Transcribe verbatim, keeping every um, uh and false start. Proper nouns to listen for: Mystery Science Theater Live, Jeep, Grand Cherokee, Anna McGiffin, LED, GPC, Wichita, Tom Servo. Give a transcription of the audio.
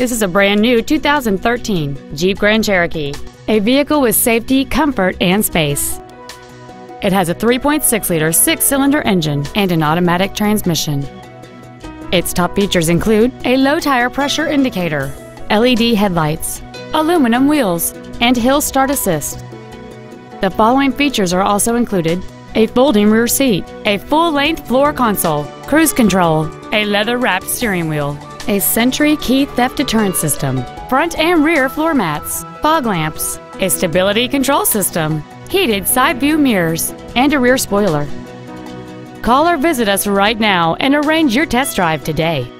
This is a brand new two thousand thirteen Jeep Grand Cherokee, a vehicle with safety, comfort, and space. It has a three point six liter six-cylinder engine and an automatic transmission. Its top features include a low tire pressure indicator, L E D headlights, aluminum wheels, and hill start assist. The following features are also included: a folding rear seat, a full-length floor console, cruise control, a leather-wrapped steering wheel, a Sentry key theft deterrent system, front and rear floor mats, fog lamps, a stability control system, heated side view mirrors, and a rear spoiler. Call or visit us right now and arrange your test drive today.